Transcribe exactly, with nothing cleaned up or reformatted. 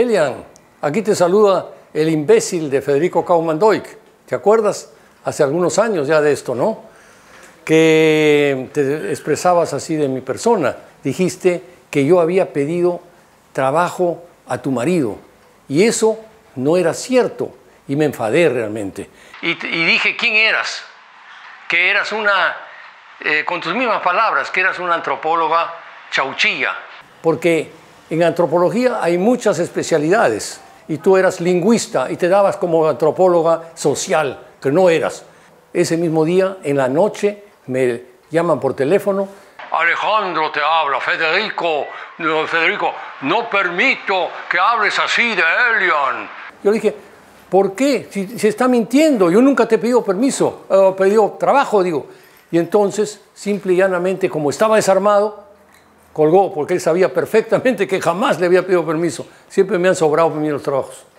Eliane, aquí te saluda el imbécil de Federico Kauffmann. ¿Te acuerdas? Hace algunos años ya de esto, ¿no? Que te expresabas así de mi persona. Dijiste que yo había pedido trabajo a tu marido. Y eso no era cierto. Y me enfadé realmente. Y, y dije, ¿quién eras? Que eras una, eh, con tus mismas palabras, que eras una antropóloga chauchilla. Porque en antropología hay muchas especialidades. Y tú eras lingüista y te dabas como antropóloga social, que no eras. Ese mismo día, en la noche, me llaman por teléfono. Alejandro te habla, Federico, no, Federico, no permito que hables así de Eliane. Yo dije, ¿por qué? Si, si está mintiendo, yo nunca te he pedido permiso, he pedido trabajo, digo. Y entonces, simple y llanamente, como estaba desarmado, colgó, porque él sabía perfectamente que jamás le había pedido permiso. Siempre me han sobrado mis trabajos.